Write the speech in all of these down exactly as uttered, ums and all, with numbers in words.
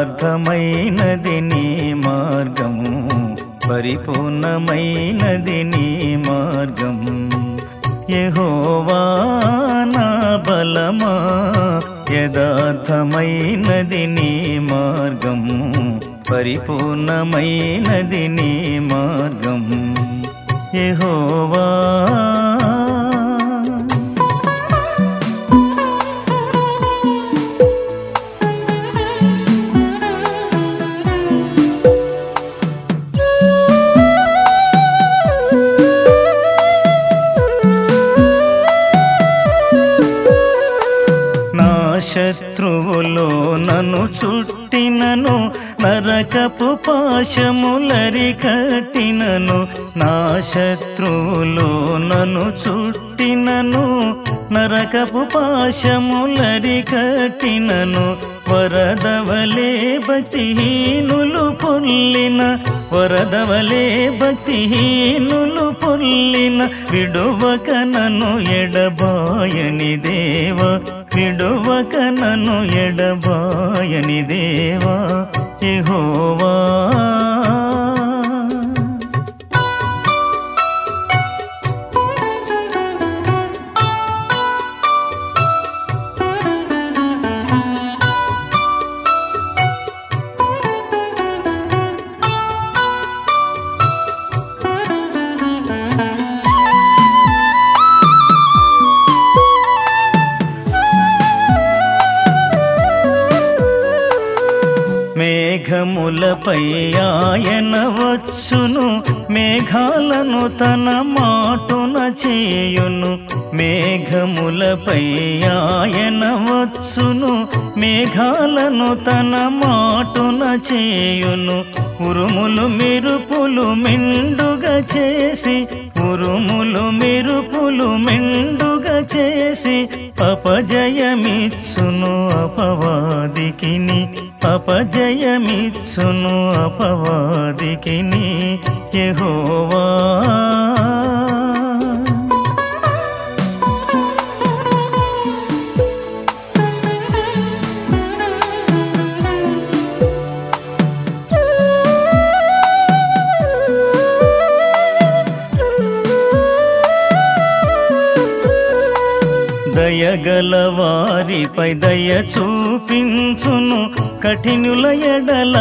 పరిపూర్ణమైనది నీ మార్గము పరిపూర్ణమైనది నీ మార్గం యెహోవా నా బలమా యదార్థమైనది నీ మార్గం పరిపూర్ణమైనది నీ మార్గం యెహోవా శత్రువులో నన్ను చుట్టినను నరకపు పాశములరి కట్టినను నా శత్రువులో నన్ను చుట్టినను నరకపు పాశములరి కట్టినను వరదవలే భక్తిహీనులు పొల్లిన వరదవలే భక్తిహీనులు పొల్లిన విడువక నన్ను ఎడబాయని దేవా విడువక నన్ను ఎడబాయని దేవా యెహోవా మేఘములపై ఆయన వచ్చును మేఘాలను తన మాటున చేయును మేఘములపై ఆయన వచ్చును మేఘాలను తన మాటున చేయును ఉరుములు మెరుపులు మెండుగా చేసి ఉరుములు మెరుపులు మెండుగా చేసి అపజయమిచ్చును అపవాదికిని అపజయమిచ్చును అపవాదికిని యెహోవా దయగల వారిపై దయ చూపించును కఠినుల ఎడల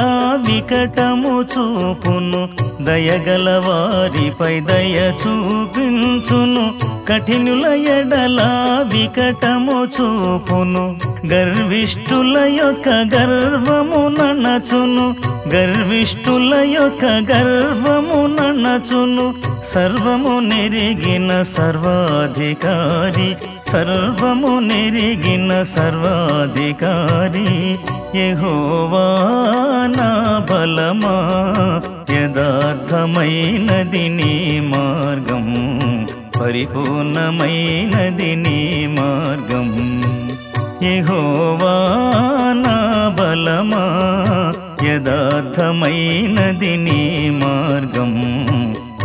వికటము చూపును దయగల వారిపై దయ చూపించును కఠినుల ఎడల వికటము చూపును గర్విష్ఠుల యొక్క గర్వము ననచును గర్విష్ఠుల యొక్క గర్వము ననచును సర్వము నెరిగిన సర్వాధికారి సర్వము నెరిగిన సర్వాధికారి యెహోవా నా బలమా యదార్థమైనది నీ మార్గం పరిపూర్ణమైనది నీ మార్గం యెహోవా నా బలమా యదార్థమైనది నీ మార్గం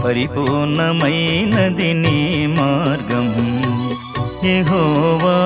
పరిపూర్ణమైనది నీ మార్గం యెహోవా।